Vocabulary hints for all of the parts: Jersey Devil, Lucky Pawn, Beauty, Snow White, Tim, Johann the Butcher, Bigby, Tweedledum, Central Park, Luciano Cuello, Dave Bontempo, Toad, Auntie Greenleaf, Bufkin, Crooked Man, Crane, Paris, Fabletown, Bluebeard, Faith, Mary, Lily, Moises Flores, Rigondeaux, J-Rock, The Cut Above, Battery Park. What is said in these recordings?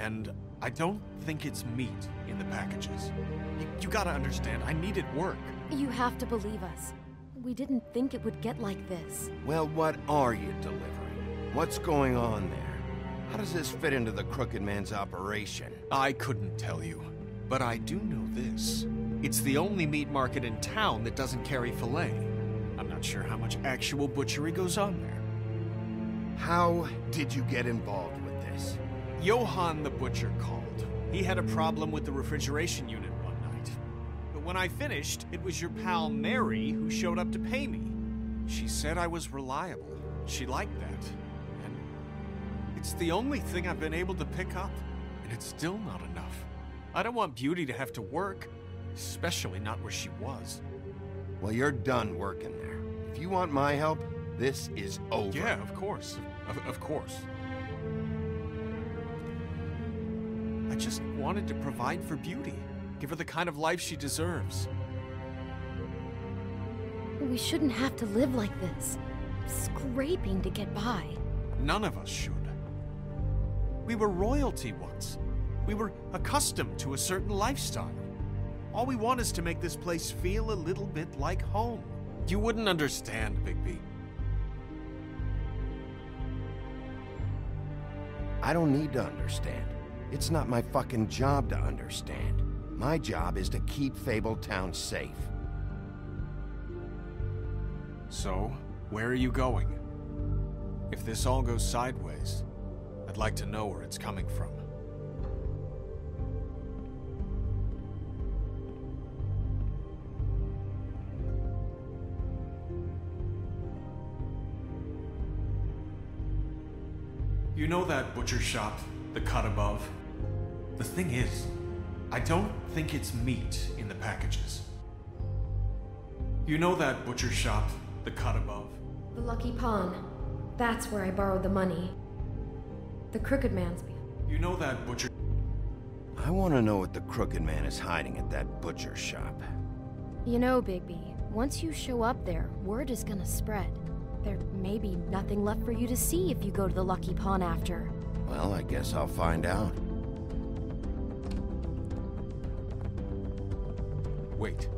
and I don't think it's meat in the packages. You gotta understand, I needed work. You have to believe us. We didn't think it would get like this. Well, what are you delivering? What's going on there? How does this fit into the Crooked Man's operation? I couldn't tell you, but I do know this. It's the only meat market in town that doesn't carry filet. I'm not sure how much actual butchery goes on there. How did you get involved with this? Johann the Butcher called. He had a problem with the refrigeration unit one night. But when I finished, it was your pal Mary who showed up to pay me. She said I was reliable. She liked that. And it's the only thing I've been able to pick up. And it's still not enough. I don't want Beauty to have to work, especially not where she was. Well, you're done working there. If you want my help, this is over. Yeah, of course. Of course. I just wanted to provide for Beauty. Give her the kind of life she deserves. We shouldn't have to live like this. Scraping to get by. None of us should. We were royalty once. We were accustomed to a certain lifestyle. All we want is to make this place feel a little bit like home. You wouldn't understand, Bigby. I don't need to understand. It's not my fucking job to understand. My job is to keep Fabletown safe. So, where are you going? If this all goes sideways, I'd like to know where it's coming from. You know that butcher shop, The Cut Above? The thing is, I don't think it's meat in the packages. You know that butcher shop, The Cut Above? The Lucky Pawn. That's where I borrowed the money. The Crooked Man's... You know that butcher... I want to know what the Crooked Man is hiding at that butcher shop. You know, Bigby, once you show up there, word is gonna spread. There may be nothing left for you to see if you go to the Lucky Pawn after. Well, I guess I'll find out. Wait.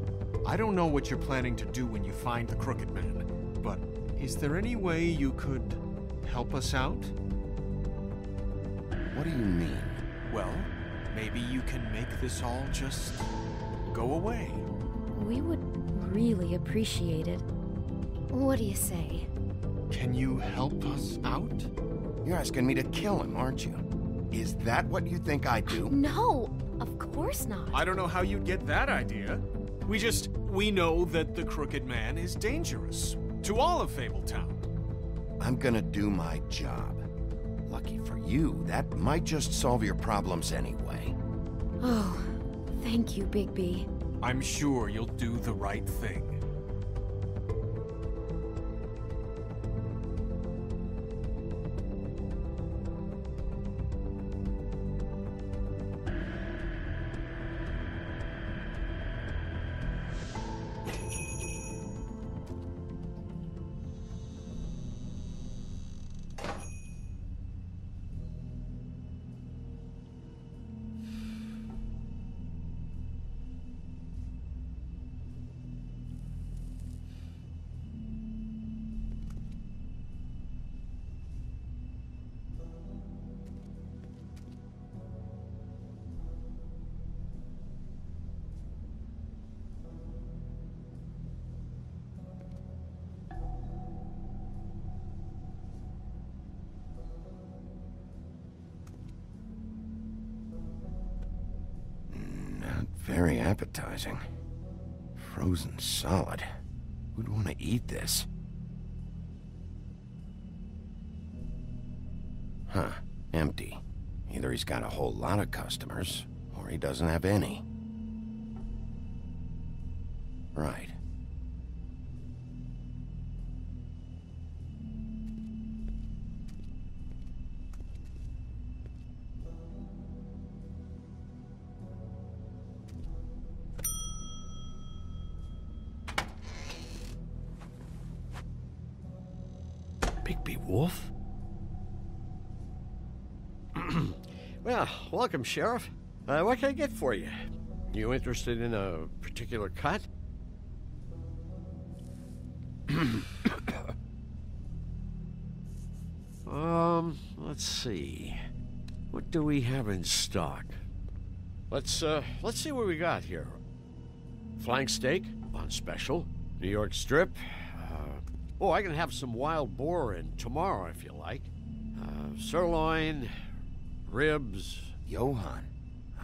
I don't know what you're planning to do when you find the Crooked Man, but is there any way you could help us out? What do you mean? Well, maybe you can make this all just go away. We would really appreciate it. What do you say? Can you help us out? You're asking me to kill him, aren't you? Is that what you think I do? No, of course not. I don't know how you'd get that idea. We know that the Crooked Man is dangerous to all of Fabletown. I'm gonna do my job. Lucky for you, that might just solve your problems anyway. Oh, thank you, Bigby. I'm sure you'll do the right thing. Very appetizing. Frozen solid. Who'd want to eat this? Huh. Empty. Either he's got a whole lot of customers, or he doesn't have any. Right. Wolf? Well, welcome, Sheriff. What can I get for you? You interested in a particular cut? Let's see. What do we have in stock? Let's see what we got here. Flank steak on special. New York strip. Oh, I can have some wild boar in tomorrow if you like. Sirloin, ribs. Johann,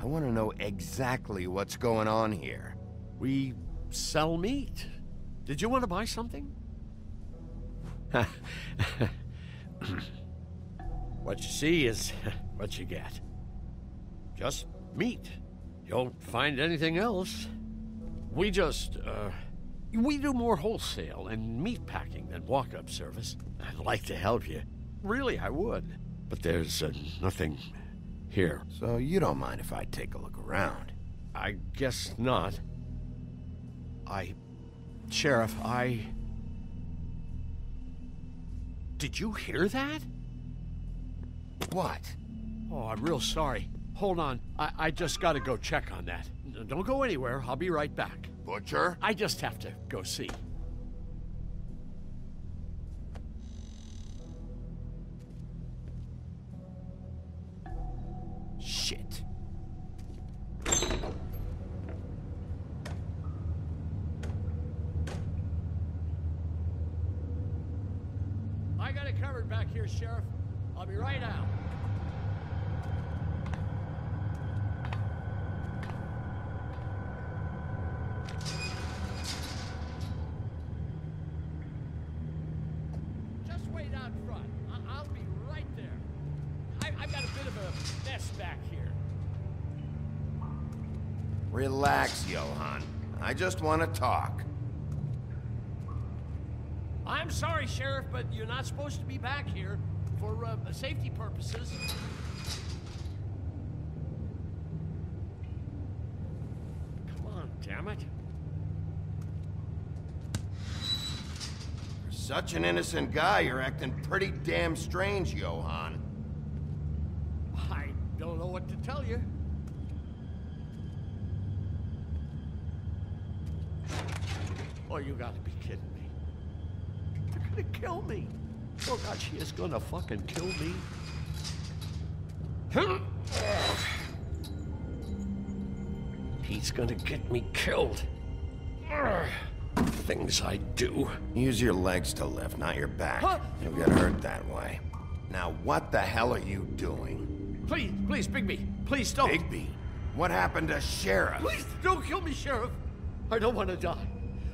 I want to know exactly what's going on here. We sell meat. Did you want to buy something? What you see is what you get. Just meat. You don't find anything else. We just, we do more wholesale and meat packing than walk-up service. I'd like to help you. Really, I would. But there's nothing here. So you don't mind if I take a look around? I guess not. Sheriff, Did you hear that? What? Oh, I'm real sorry. Hold on. I just gotta go check on that. Don't go anywhere. I'll be right back. Butcher? I just have to go see. Shit. I got it covered back here, Sheriff. I'll be right out. Just wait out front. I'll be right there. I've got a bit of a mess back here. Relax, Johann. I just want to talk. I'm sorry, Sheriff, but you're not supposed to be back here for safety purposes. Come on, damn it. For such an innocent guy, you're acting pretty damn strange, Johann. I don't know what to tell you. Oh, you gotta be kidding me. They're gonna kill me. Oh God, she is gonna fucking kill me. He's gonna get me killed. Things I do. Use your legs to lift, not your back. Huh? You'll get hurt that way. Now what the hell are you doing? Please, please, Bigby, please don't. Bigby? What happened to Sheriff? Please don't kill me, Sheriff. I don't want to die.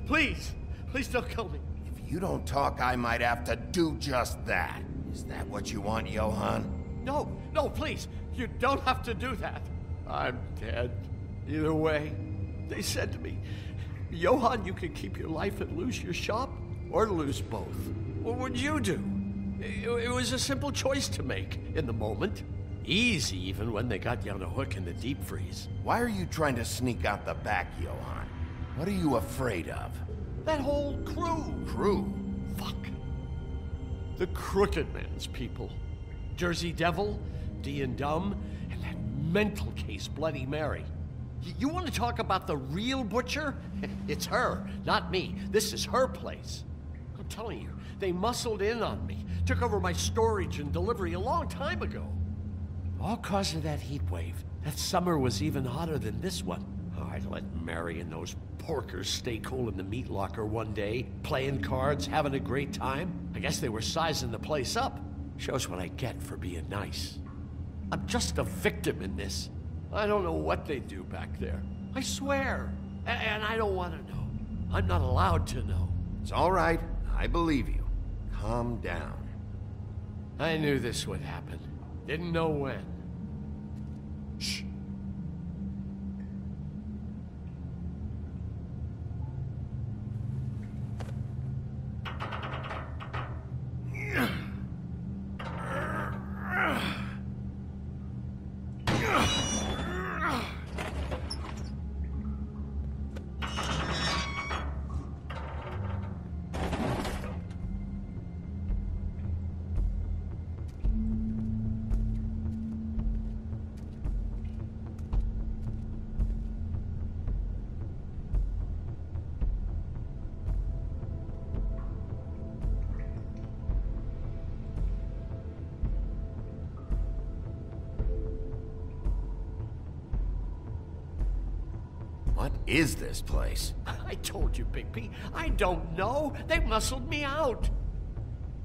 Please, please don't kill me. You don't talk, I might have to do just that. Is that what you want, Johann? No, no, please. You don't have to do that. I'm dead. Either way, they said to me, Johann, you can keep your life and lose your shop, or lose both. What would you do? It was a simple choice to make in the moment. Easy, even when they got you on a hook in the deep freeze. Why are you trying to sneak out the back, Johann? What are you afraid of? That whole crew. Crew? Fuck. The Crooked Man's people. Jersey Devil, Tweedledum, and that mental case, Bloody Mary. You want to talk about the real Butcher? It's her, not me. This is her place. I'm telling you, they muscled in on me. Took over my storage and delivery a long time ago. All cause of that heat wave. That summer was even hotter than this one. Oh, I let Mary and those porkers stay cool in the meat locker one day, playing cards, having a great time. I guess they were sizing the place up. Shows what I get for being nice. I'm just a victim in this. I don't know what they do back there. I swear. And I don't want to know. I'm not allowed to know. It's all right. I believe you. Calm down. I knew this would happen. Didn't know when. Shh. What is this place? I told you, Bigby. I don't know. They muscled me out.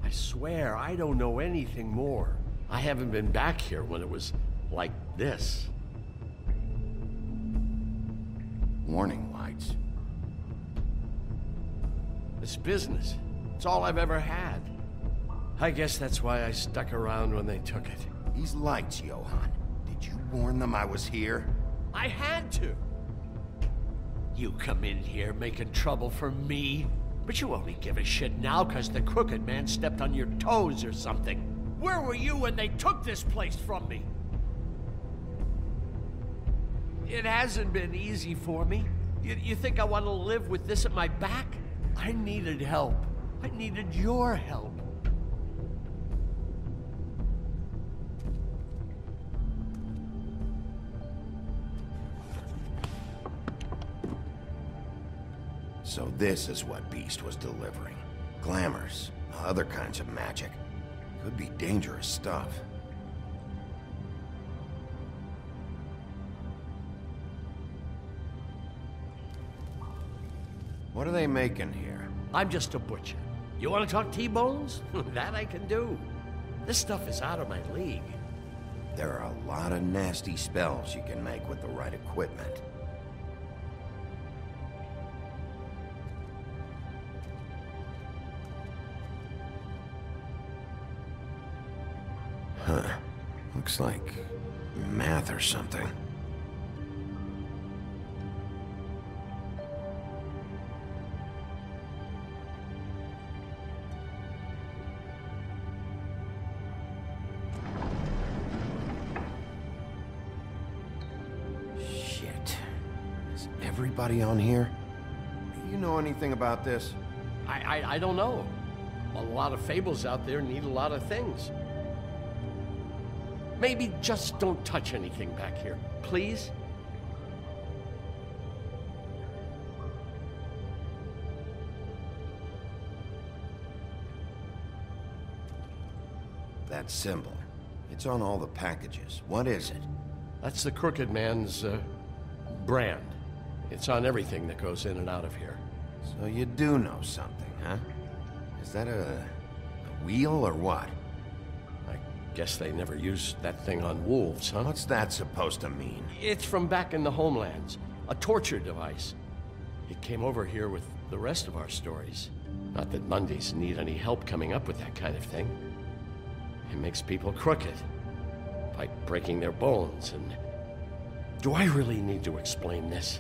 I swear, I don't know anything more. I haven't been back here when it was like this. Warning lights. This business, it's all I've ever had. I guess that's why I stuck around when they took it. These lights, Johann. Did you warn them I was here? I had to. You come in here making trouble for me, but you only give a shit now because the Crooked Man stepped on your toes or something. Where were you when they took this place from me? It hasn't been easy for me. You think I want to live with this at my back? I needed help. I needed your help. So this is what Beast was delivering. Glamours, other kinds of magic. Could be dangerous stuff. What are they making here? I'm just a butcher. You want to talk T-bones? That I can do. This stuff is out of my league. There are a lot of nasty spells you can make with the right equipment. Huh. Looks like math or something. Shit. Is everybody on here? Do you know anything about this? I don't know. A lot of fables out there need a lot of things. Maybe just don't touch anything back here, please? That symbol. It's on all the packages. What is it? That's the Crooked Man's, brand. It's on everything that goes in and out of here. So you do know something, huh? Is that a wheel or what? Guess they never used that thing on wolves, huh? What's that supposed to mean? It's from back in the homelands. A torture device. It came over here with the rest of our stories. Not that Mondays need any help coming up with that kind of thing. It makes people crooked. By breaking their bones and... Do I really need to explain this?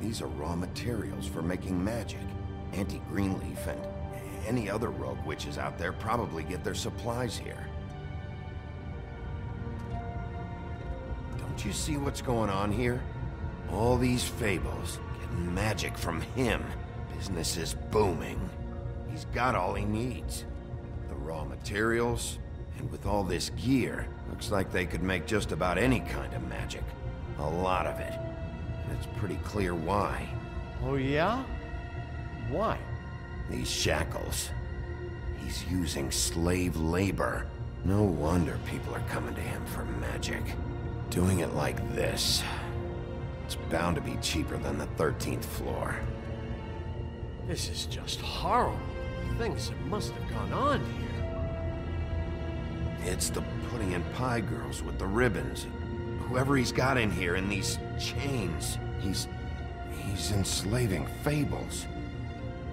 These are raw materials for making magic. Auntie Greenleaf and any other rogue witches out there probably get their supplies here. Don't you see what's going on here? All these fables, getting magic from him. Business is booming. He's got all he needs. The raw materials, and with all this gear, looks like they could make just about any kind of magic. A lot of it. It's pretty clear why. Oh, yeah? Why? These shackles. He's using slave labor. No wonder people are coming to him for magic. Doing it like this. It's bound to be cheaper than the 13th floor. This is just horrible. Things that must have gone on here. It's the pudding and pie girls with the ribbons. Whoever he's got in here in these chains, he's enslaving fables.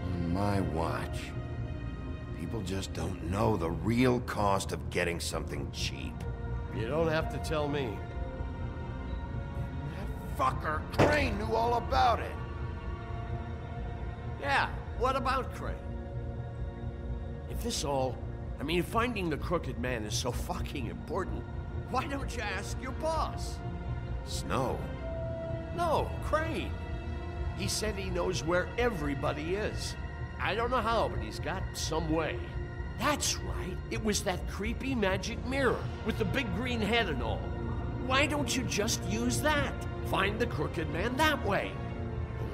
On my watch, people just don't know the real cost of getting something cheap. You don't have to tell me. That fucker Crane knew all about it. Yeah, what about Crane? I mean, finding the Crooked Man is so fucking important. Why don't you ask your boss? Snow? No, Crane. He said he knows where everybody is. I don't know how, but he's got some way. That's right. It was that creepy magic mirror with the big green head and all. Why don't you just use that? Find the Crooked Man that way.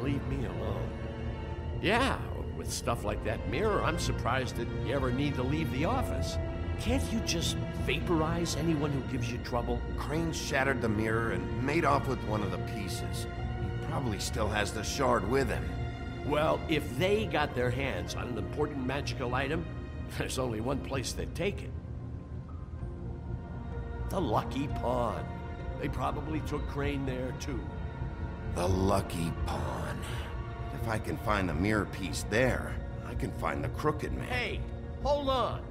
leave me alone. Yeah, with stuff like that mirror, I'm surprised that you ever need to leave the office. Can't you just vaporize anyone who gives you trouble? Crane shattered the mirror and made off with one of the pieces. He probably still has the shard with him. Well, if they got their hands on an important magical item, there's only one place they'd take it. The Lucky Pawn. They probably took Crane there, too. The Lucky Pawn. If I can find the mirror piece there, I can find the Crooked Man. Hey, hold on.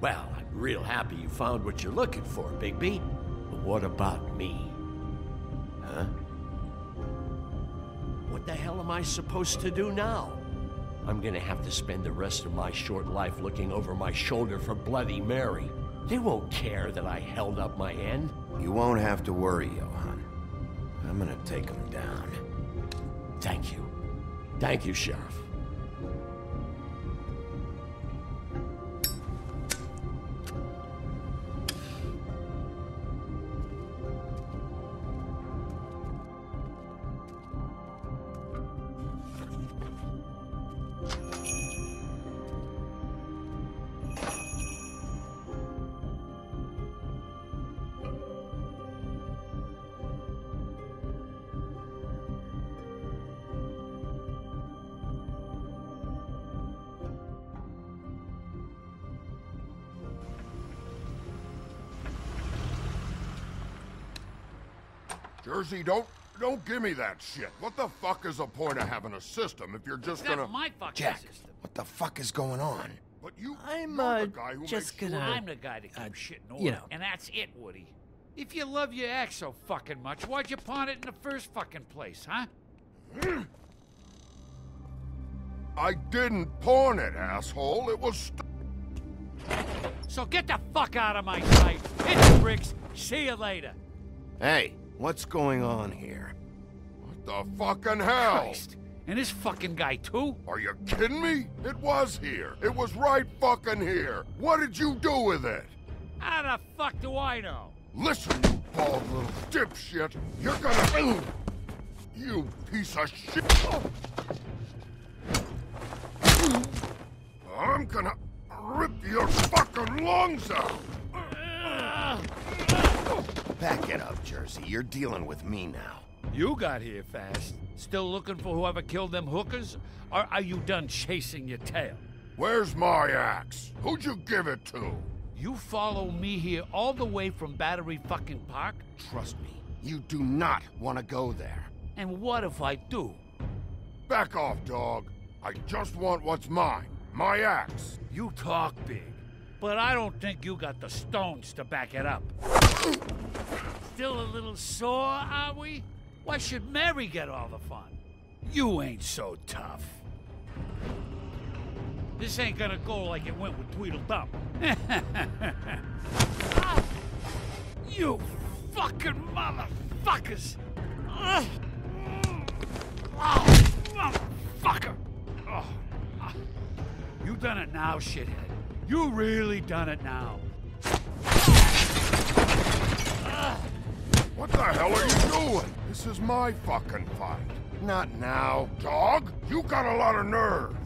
Well, I'm real happy you found what you're looking for, Bigby. But what about me? Huh? What the hell am I supposed to do now? I'm gonna have to spend the rest of my short life looking over my shoulder for Bloody Mary. They won't care that I held up my end. You won't have to worry, Johann. I'm gonna take them down. Thank you. Thank you, Sheriff. Jersey, don't give me that shit. What the fuck is the point of having a system if you're just gonna... That's my fucking Jack, system. What the fuck is going on? But you... I'm the guy to keep shit in order. You know. And that's it, Woody. If you love your axe so fucking much, why'd you pawn it in the first fucking place, huh? I didn't pawn it, asshole. It was... So get the fuck out of my sight. Hit the bricks. See you later. Hey. What's going on here? What the fucking hell? Christ. And this fucking guy, too? Are you kidding me? It was here. It was right fucking here. What did you do with it? How the fuck do I know? Listen, you bald little dipshit. You're gonna... You piece of shit. I'm gonna rip your fucking lungs out. Back it up, Jersey. You're dealing with me now. You got here fast. Still looking for whoever killed them hookers? Or are you done chasing your tail? Where's my axe? Who'd you give it to? You follow me here all the way from Battery fucking Park? Trust me, you do not want to go there. And what if I do? Back off, dog. I just want what's mine. My axe. You talk big. But I don't think you got the stones to back it up. Still a little sore, are we? Why should Mary get all the fun? You ain't so tough. This ain't gonna go like it went with Tweedledum. You fucking motherfuckers! Oh, motherfucker! Oh. You done it now, shithead. You really done it now. What the hell are you doing? This is my fucking fight. Not now, dog. You got a lot of nerve.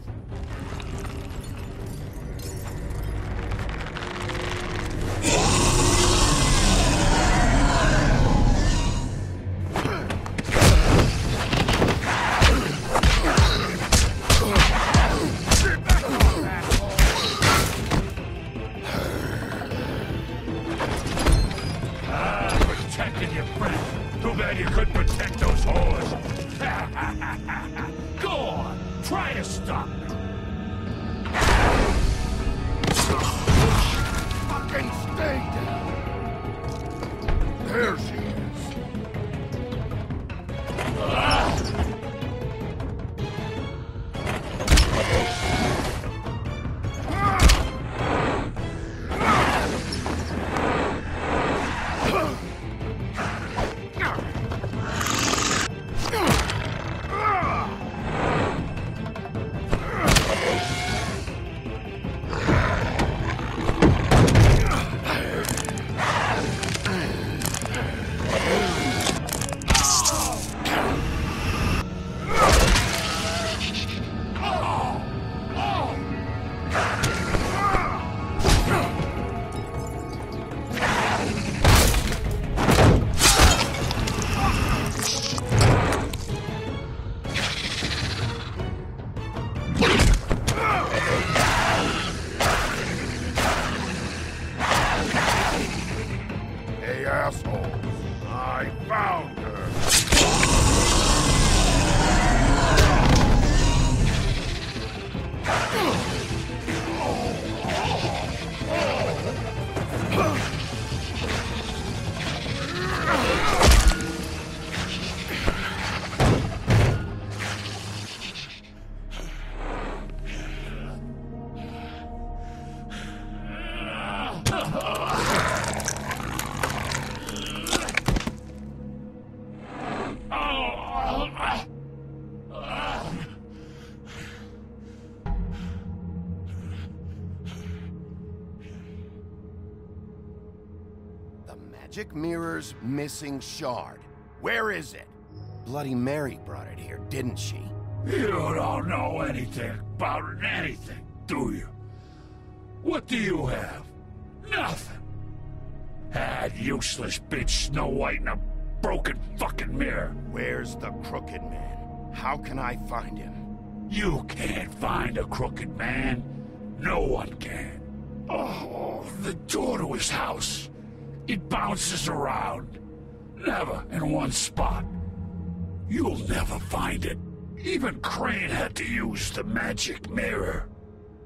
magic mirror's missing shard. Where is it? Bloody Mary brought it here, didn't she? You don't know anything about anything, do you? What do you have? Nothing. Had useless bitch Snow White and a broken fucking mirror. Where's the Crooked Man? How can I find him? You can't find a Crooked Man. No one can. Oh, the door to his house. It bounces around. Never in one spot. You'll never find it. Even Crane had to use the magic mirror.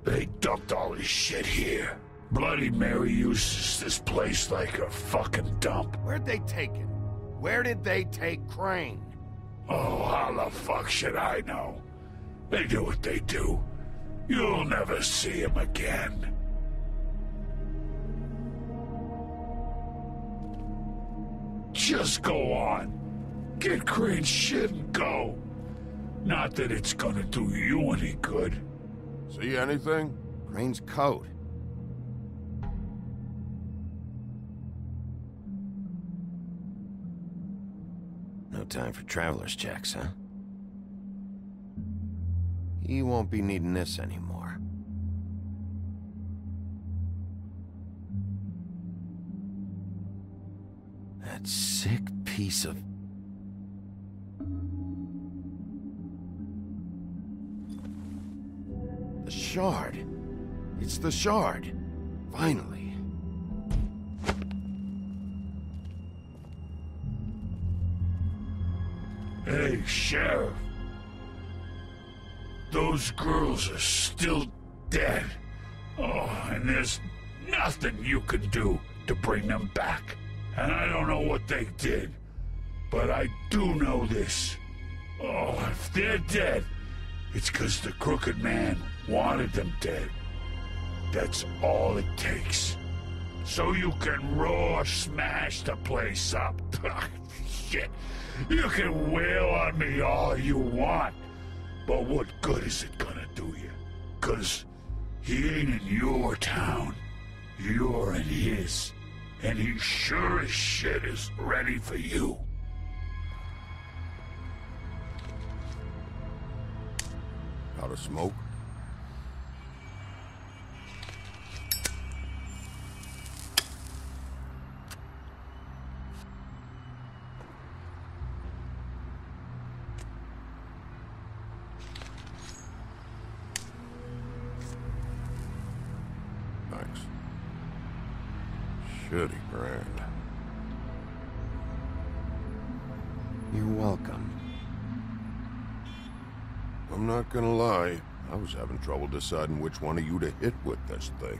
They dumped all his shit here. Bloody Mary uses this place like a fucking dump. Where'd they take it? Where did they take Crane? Oh, how the fuck should I know? They do what they do. You'll never see him again. Just go on. Get Crane's shit and go. Not that it's gonna do you any good. See anything? Crane's coat. No time for traveler's checks, huh? He won't be needing this anymore. That sick piece of... The shard. It's the shard. Finally. Hey, Sheriff. Those girls are still dead. Oh, and there's nothing you can do to bring them back. And I don't know what they did, but I do know this. Oh, if they're dead, it's 'cause the Crooked Man wanted them dead. That's all it takes. So you can roar, smash the place up. Shit. You can wail on me all you want. But what good is it gonna do you? 'Cause he ain't in your town. You're in his. And he sure as shit is ready for you. Out of smoke? $30 grand. You're welcome. I'm not gonna lie, I was having trouble deciding which one of you to hit with this thing.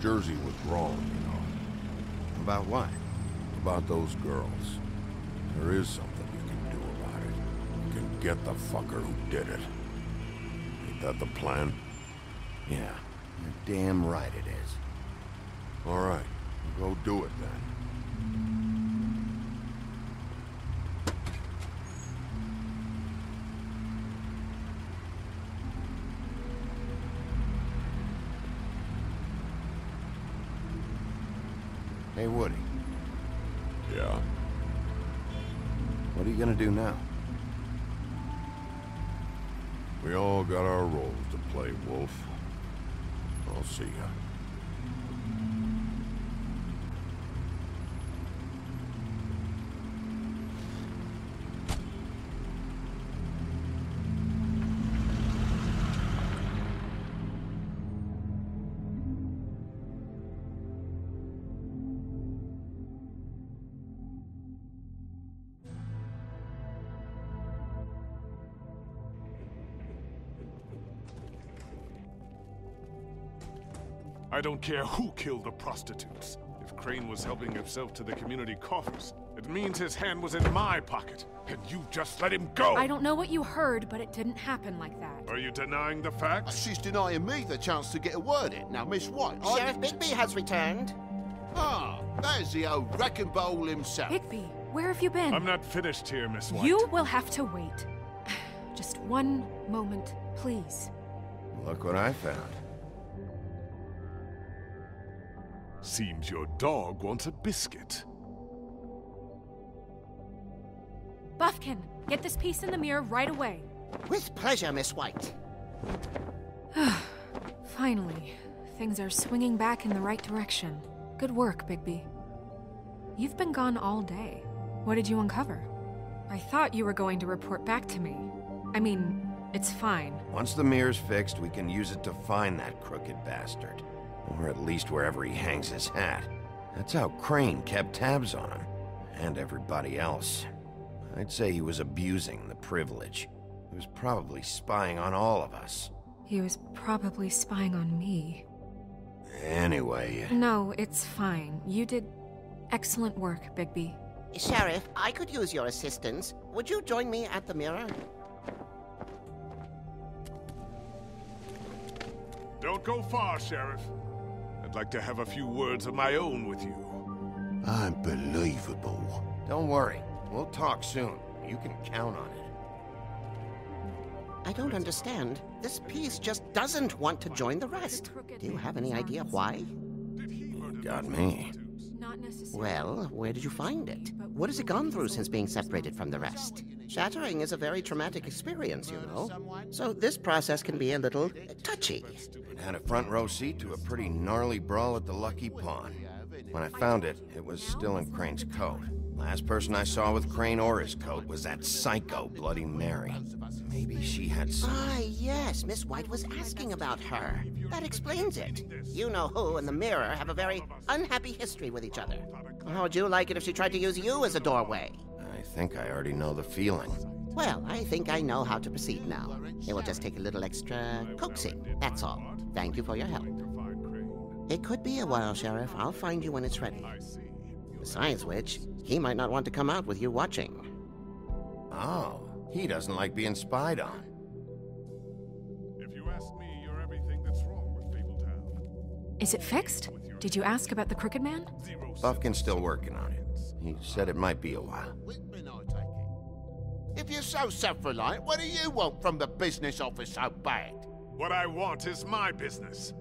Jersey was wrong, you know. About what? About those girls. There is something. Get the fucker who did it. Ain't that the plan? Yeah, you're damn right it is. All right, go do it then. Hey, Woody. Yeah? What are you gonna do now? We all got our roles to play, Wolf. I'll see ya. I don't care who killed the prostitutes. If Crane was helping himself to the community coffers, it means his hand was in my pocket, and you just let him go! I don't know what you heard, but it didn't happen like that. Are you denying the facts? She's denying me the chance to get a word in. Now, Miss White, Sheriff Bigby has returned. Ah, there's the old wrecking bowl himself. Bigby, where have you been? I'm not finished here, Miss White. You will have to wait. Just one moment, please. Look what I found. Seems your dog wants a biscuit. Bufkin, get this piece in the mirror right away. With pleasure, Miss White. Finally, things are swinging back in the right direction. Good work, Bigby. You've been gone all day. What did you uncover? I thought you were going to report back to me. I mean, it's fine. Once the mirror's fixed, we can use it to find that crooked bastard. Or at least wherever he hangs his hat. That's how Crane kept tabs on him. And everybody else. I'd say he was abusing the privilege. He was probably spying on all of us. He was probably spying on me. Anyway... No, it's fine. You did excellent work, Bigby. Sheriff, I could use your assistance. Would you join me at the mirror? Don't go far, Sheriff. I'd like to have a few words of my own with you. Unbelievable. Don't worry. We'll talk soon. You can count on it. I don't understand. This piece just doesn't want to join the rest. Do you have any idea why? You got me. Well, where did you find it? What has it gone through since being separated from the rest? Shattering is a very traumatic experience, you know. So this process can be a little touchy. It had a front row seat to a pretty gnarly brawl at the Lucky Pawn. When I found it, it was still in Crane's coat. Last person I saw with Crane or his coat was that psycho Bloody Mary. Maybe she had some... Ah, yes, Miss White was asking about her. That explains it. You-know-who and the mirror have a very unhappy history with each other. How would you like it if she tried to use you as a doorway? I think I already know the feeling. Well, I think I know how to proceed now. It will just take a little extra coaxing, that's all. Thank you for your help. It could be a while, Sheriff. I'll find you when it's ready. Besides which, he might not want to come out with you watching. Oh, he doesn't like being spied on. If you ask me, you're everything that's wrong with Fabletown. Is it fixed? Did you ask about the Crooked Man? Bufkin's still working on it. He said it might be a while. If you're so self-reliant, what do you want from the business office so bad? What I want is my business.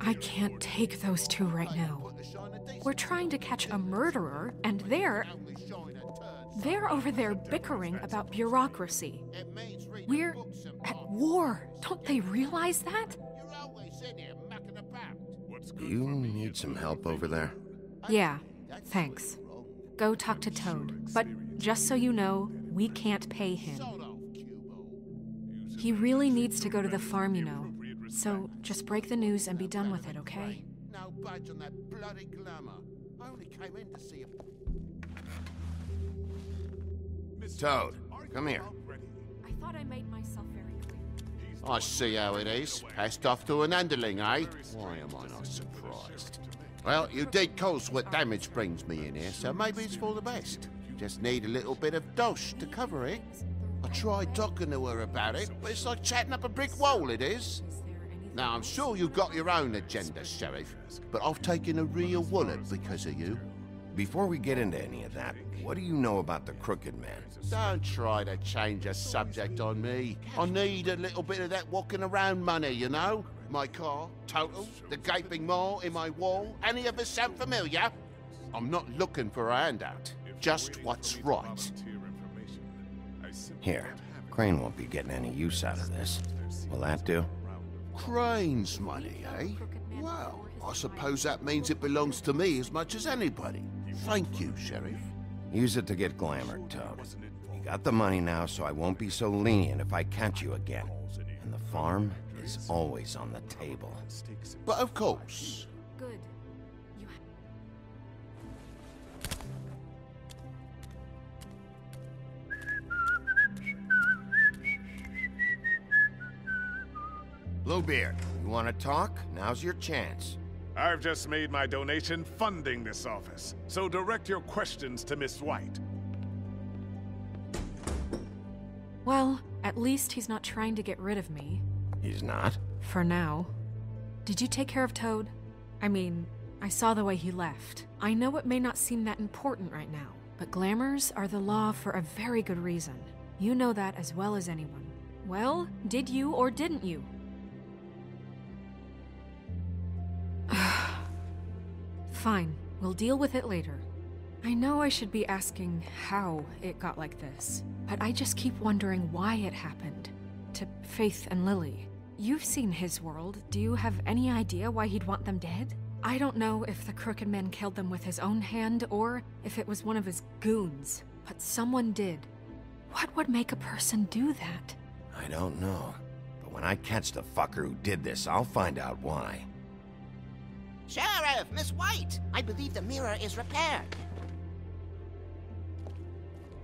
I can't take those two right now. We're trying to catch a murderer, and they're over there bickering about bureaucracy. We're at war. Don't they realize that? Do you need some help over there? Yeah, thanks. Go talk to Toad. But just so you know, we can't pay him. He really needs to go to the farm, you know. So, just break the news and be done with it, okay? No budge on that bloody glamour. I only came in to see him. Toad, come here. I thought I made myself very clear. I see how it is. Passed off to an underling, eh? Why am I not surprised? Well, you did cause what damage brings me in here, so maybe it's for the best. Just need a little bit of dosh to cover it. I tried talking to her about it, but it's like chatting up a brick wall, it is. Now, I'm sure you've got your own agenda, Sheriff, but I've taken a real wallet because of you. Before we get into any of that, what do you know about the Crooked Man? Don't try to change a subject on me. I need a little bit of that walking around money, you know? My car, total, the gaping maw in my wall, any of us sound familiar? I'm not looking for a handout, just what's right. Here, Crane won't be getting any use out of this. Will that do? Crane's money, eh? Well, I suppose that means it belongs to me as much as anybody. Thank you, Sheriff. Use it to get glamour, Toad. You got the money now, so I won't be so lenient if I catch you again. And the farm is always on the table. But of course. Good. Bluebeard, you want to talk? Now's your chance. I've just made my donation funding this office, so direct your questions to Miss White. Well, at least he's not trying to get rid of me. He's not? For now. Did you take care of Toad? I mean, I saw the way he left. I know it may not seem that important right now, but glamours are the law for a very good reason. You know that as well as anyone. Well, did you or didn't you? Fine, we'll deal with it later. I know I should be asking how it got like this, but I just keep wondering why it happened. To Faith and Lily. You've seen his world. Do you have any idea why he'd want them dead? I don't know if the Crooked Man killed them with his own hand or if it was one of his goons, but someone did. What would make a person do that? I don't know, but when I catch the fucker who did this, I'll find out why. Sheriff, Miss White! I believe the mirror is repaired.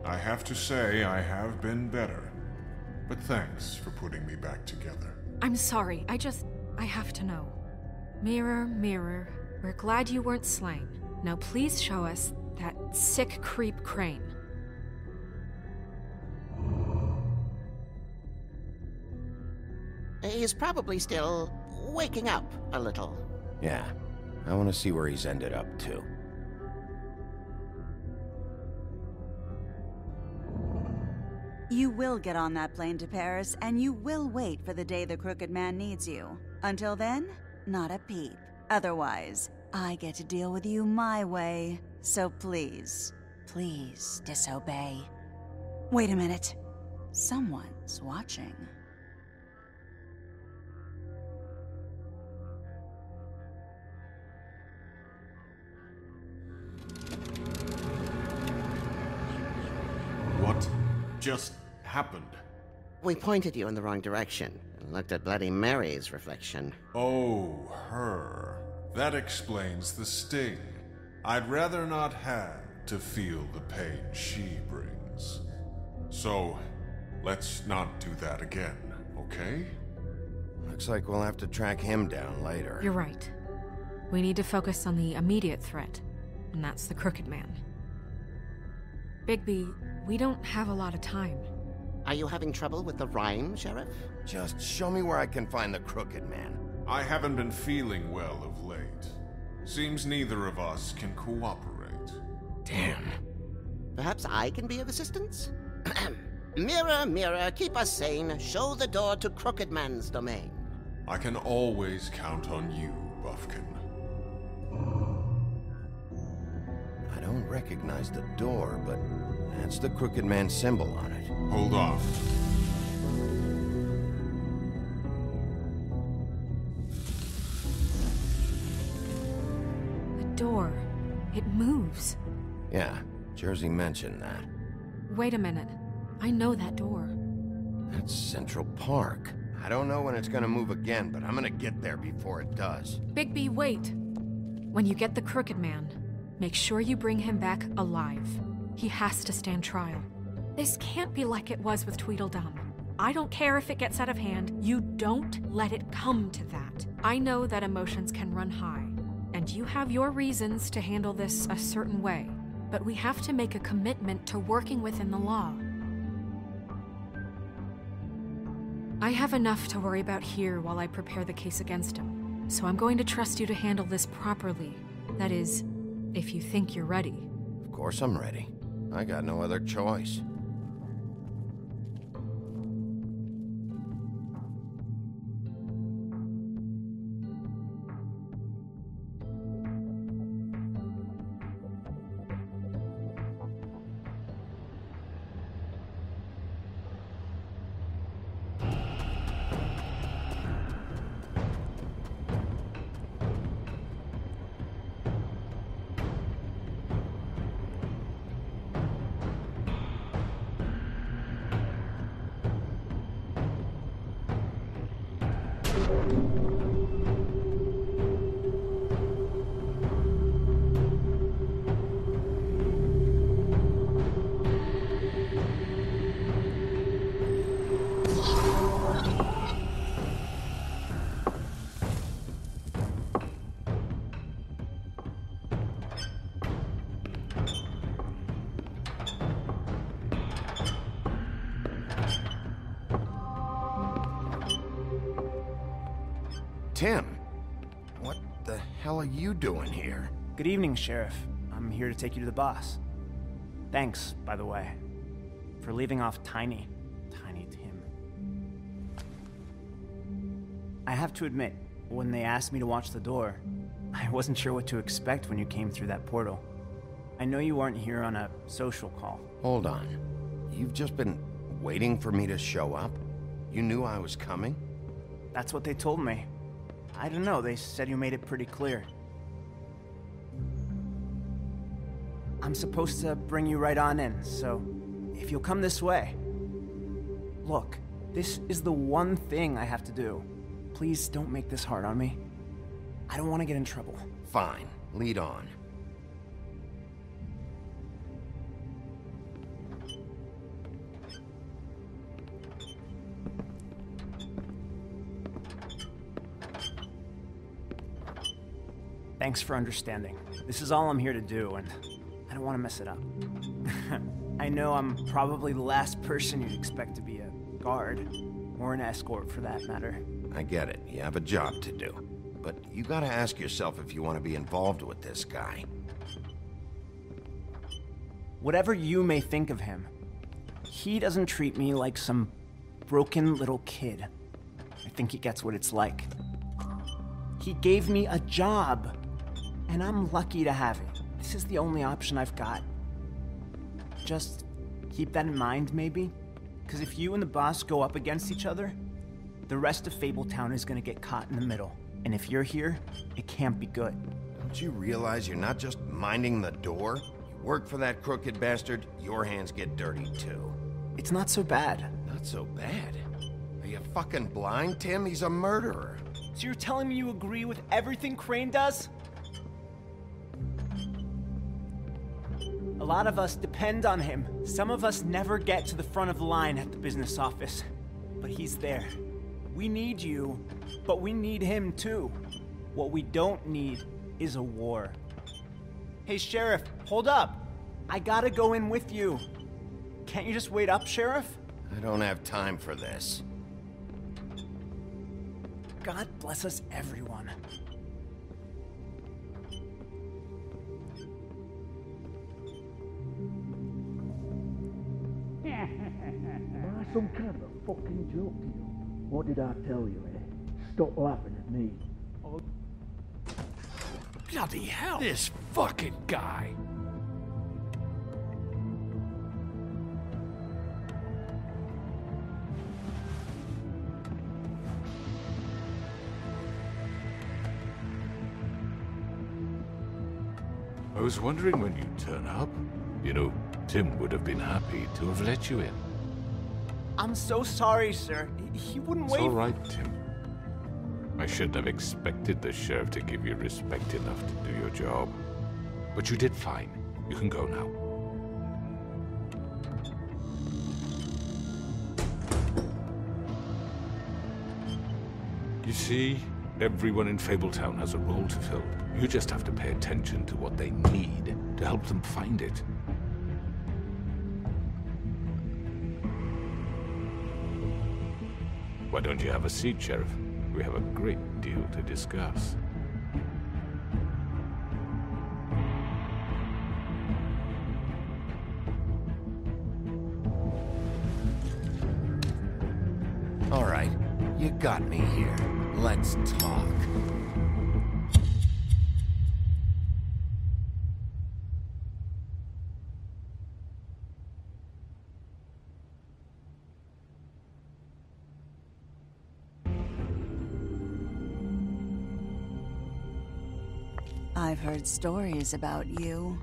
I have to say I have been better, but thanks for putting me back together. I'm sorry, I have to know. Mirror, mirror, we're glad you weren't slain. Now please show us that sick creep Crane. He's probably still waking up a little. Yeah, I want to see where he's ended up to. You will get on that plane to Paris, and you will wait for the day the Crooked Man needs you. Until then, not a peep. Otherwise, I get to deal with you my way. So please, please disobey. Wait a minute. Someone's watching. What just happened? We pointed you in the wrong direction and looked at Bloody Mary's reflection. Oh, her. That explains the sting. I'd rather not have to feel the pain she brings. So, let's not do that again, okay? Looks like we'll have to track him down later. You're right. We need to focus on the immediate threat, and that's the Crooked Man. Bigby, we don't have a lot of time. Are you having trouble with the rhyme, Sheriff? Just show me where I can find the Crooked Man. I haven't been feeling well of late. Seems neither of us can cooperate. Damn. Perhaps I can be of assistance? Mirror, mirror, keep us sane. Show the door to Crooked Man's domain. I can always count on you, Bufkin. I don't recognize the door, but that's the Crooked Man's symbol on it. Hold off. The door. It moves. Yeah, Jersey mentioned that. Wait a minute. I know that door. That's Central Park. I don't know when it's gonna move again, but I'm gonna get there before it does. Bigby, wait. When you get the Crooked Man, make sure you bring him back alive. He has to stand trial. This can't be like it was with Tweedledum. I don't care if it gets out of hand. You don't let it come to that. I know that emotions can run high, and you have your reasons to handle this a certain way, but we have to make a commitment to working within the law. I have enough to worry about here while I prepare the case against him, so I'm going to trust you to handle this properly. That is, if you think you're ready. Of course I'm ready. I got no other choice. Tim, what the hell are you doing here? Good evening, Sheriff. I'm here to take you to the boss. Thanks, by the way. for leaving off Tiny Tim. I have to admit, when they asked me to watch the door, I wasn't sure what to expect when you came through that portal. I know you aren't here on a social call. Hold on. You've just been waiting for me to show up? You knew I was coming? That's what they told me. I don't know, they said you made it pretty clear. I'm supposed to bring you right on in, so if you'll come this way. Look, this is the one thing I have to do. Please don't make this hard on me. I don't want to get in trouble. Fine, lead on. Thanks for understanding. This is all I'm here to do, and I don't want to mess it up. I know I'm probably the last person you'd expect to be a guard, or an escort for that matter. I get it. You have a job to do. But you gotta ask yourself if you want to be involved with this guy. Whatever you may think of him, he doesn't treat me like some broken little kid. I think he gets what it's like. He gave me a job. And I'm lucky to have it. This is the only option I've got. Just keep that in mind, maybe? Because if you and the boss go up against each other, the rest of Fabletown is going to get caught in the middle. And if you're here, it can't be good. Don't you realize you're not just minding the door? You work for that crooked bastard, your hands get dirty too. It's not so bad. Not so bad? Are you fucking blind, Tim? He's a murderer. So you're telling me you agree with everything Crane does? A lot of us depend on him. Some of us never get to the front of the line at the business office, but he's there. We need you, but we need him too. What we don't need is a war. Hey, Sheriff, hold up. I gotta go in with you. Can't you just wait up, Sheriff? I don't have time for this. God bless us, everyone. Some kind of a fucking joke to you. What did I tell you, eh? Stop laughing at me. Oh. Bloody hell! This fucking guy! I was wondering when you'd turn up. You know, Tim would have been happy to have let you in. I'm so sorry, sir. He wouldn't wait. It's all right, Tim. I shouldn't have expected the sheriff to give you respect enough to do your job. But you did fine. You can go now. You see, everyone in Fabletown has a role to fill. You just have to pay attention to what they need to help them find it. Why don't you have a seat, Sheriff? We have a great deal to discuss. All right, you got me here. Let's talk. I've heard stories about you.